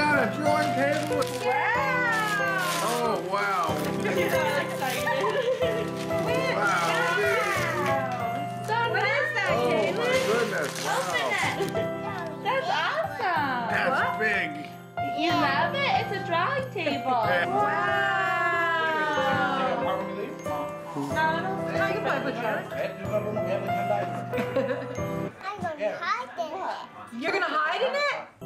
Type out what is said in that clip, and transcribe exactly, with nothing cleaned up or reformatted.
out a drawing table? Wow! Oh, wow. You're so excited. Wow. Wow. So what nice. Is that, oh, Kaylin? My goodness. Wow. Open it. That's awesome. That's what? Big. You yeah. love it? It's a drawing table. Wow. No, I don't think I can play with you. I'm going to hide in it. You're going to hide in it?